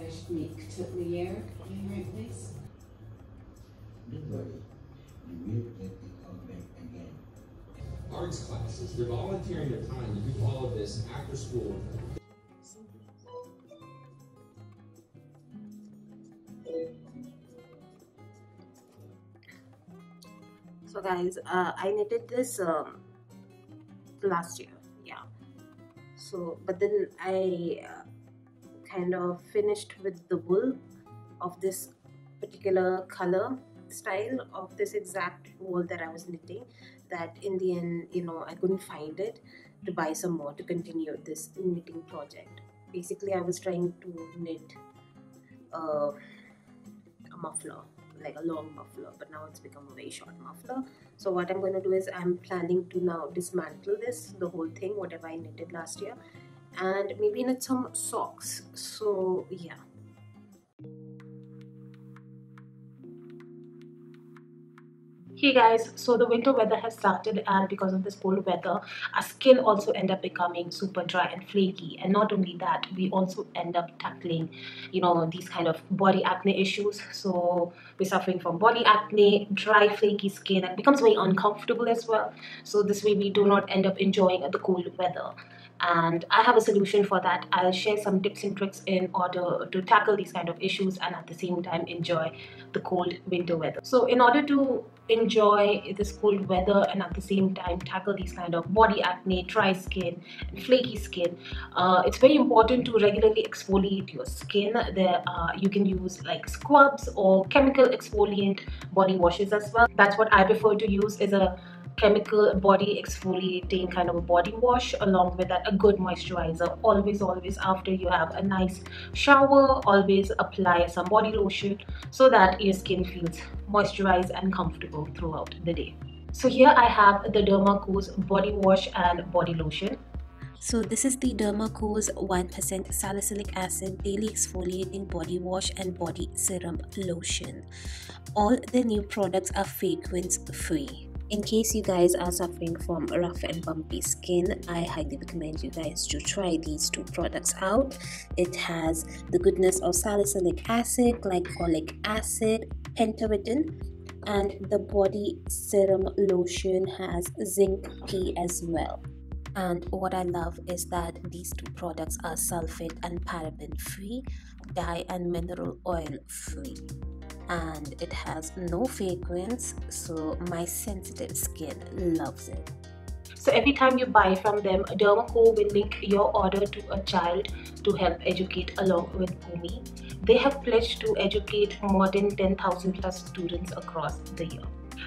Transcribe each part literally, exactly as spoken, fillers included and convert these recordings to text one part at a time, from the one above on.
slash make to the year. Can you hear it, please? Midway, you will get the comeback again. Arts classes, they're volunteering their time to do all of this after school. So guys, uh, I knitted this um, last year, yeah. So, but then I uh, kind of finished with the wool of this particular color style of this exact wool that I was knitting. That in the end, you know, I couldn't find it to buy some more to continue this knitting project. Basically, I was trying to knit uh, a muffler, like a long muffler, but now it's become a very short muffler. So what I'm going to do is I'm planning to now dismantle this, the whole thing, whatever I knitted last year, and maybe knit some socks. So yeah. Hey guys, so the winter weather has started, and because of this cold weather our skin also end up becoming super dry and flaky, and not only that, we also end up tackling, you know, these kind of body acne issues. So we're suffering from body acne, dry flaky skin, and it becomes very uncomfortable as well. So this way we do not end up enjoying the cold weather, and I have a solution for that. I'll share some tips and tricks in order to tackle these kind of issues and at the same time enjoy the cold winter weather. So in order to enjoy this cold weather and at the same time tackle these kind of body acne, dry skin, and flaky skin, uh, it's very important to regularly exfoliate your skin. There, uh, you can use like scrubs or chemical exfoliant body washes as well. That's what I prefer to use, is a chemical body exfoliating kind of a body wash, along with that a good moisturizer. Always always after you have a nice shower, always apply some body lotion so that your skin feels moisturized and comfortable throughout the day. So here I have the Derma Co's body wash and body lotion. So this is the Derma Co's one percent Salicylic Acid Daily Exfoliating Body Wash and Body Serum Lotion. All the new products are fragrance free. In case you guys are suffering from rough and bumpy skin, I highly recommend you guys to try these two products out. It has the goodness of salicylic acid, glycolic acid, pentoridin, and the body serum lotion has zinc tea as well. And what I love is that these two products are sulfate and paraben free, dye and mineral oil free. And it has no fragrance, so my sensitive skin loves it. So every time you buy from them, Derma Co will link your order to a child to help educate along with Bumi. They have pledged to educate more than ten thousand plus students across the year.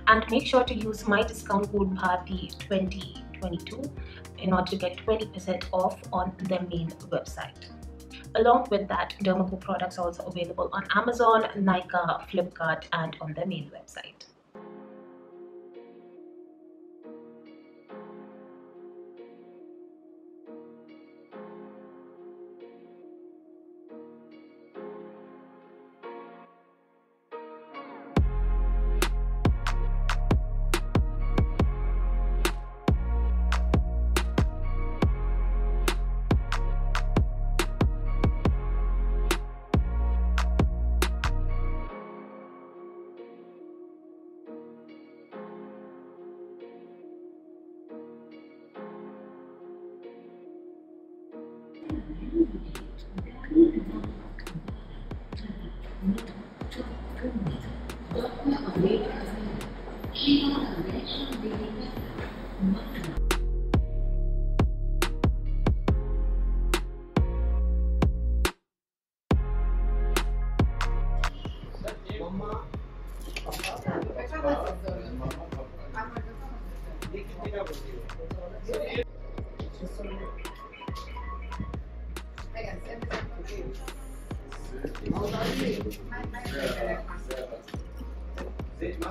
And make sure to use my discount code B H A R T I twenty twenty-two in order to get twenty percent off on their main website. Along with that, Derma Co products are also available on Amazon, Nykaa, Flipkart, and on their main website.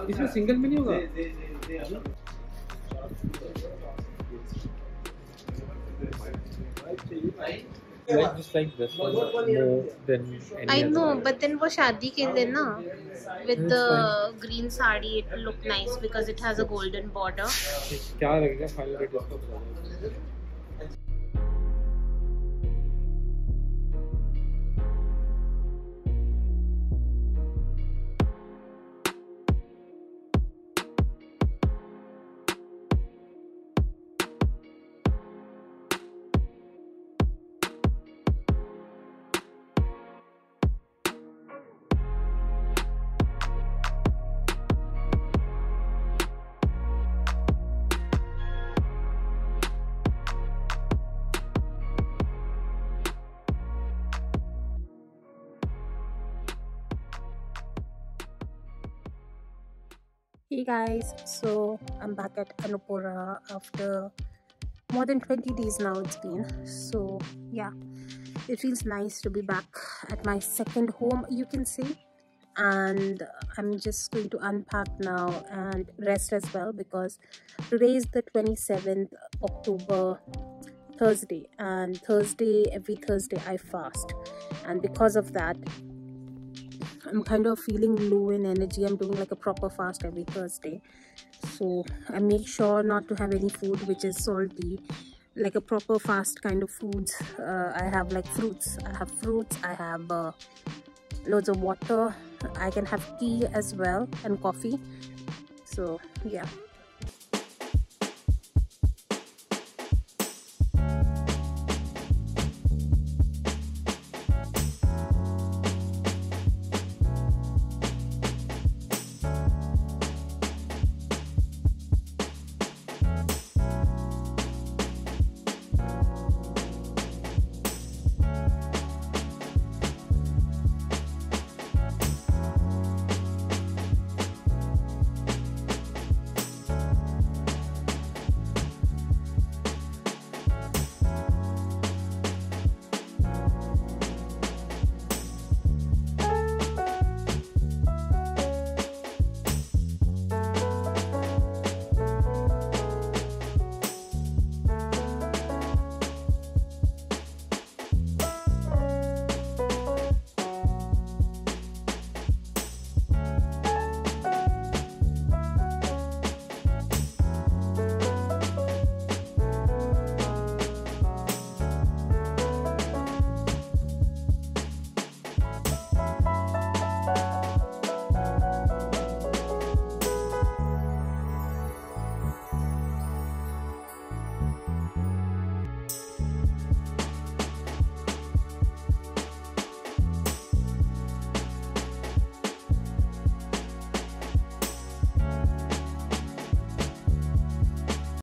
इसमें single में नहीं होगा Like, just like this one, more than any I know, other. But then वो शादी के दिन ना, with the fine. Green sari, it will look nice because it has a golden border. क्या लगेगा final rate इसका? Hey guys, so I'm back at Anopura after more than twenty days now it's been. So yeah, it feels nice to be back at my second home, you can say. And I'm just going to unpack now and rest as well, because today is the twenty-seventh of October, Thursday, and Thursday, every Thursday I fast, and because of that I'm kind of feeling low in energy. I'm doing like a proper fast every Thursday, so I make sure not to have any food which is salty, like a proper fast kind of foods. uh, I have like fruits, I have fruits, I have uh, loads of water, I can have tea as well and coffee. So yeah.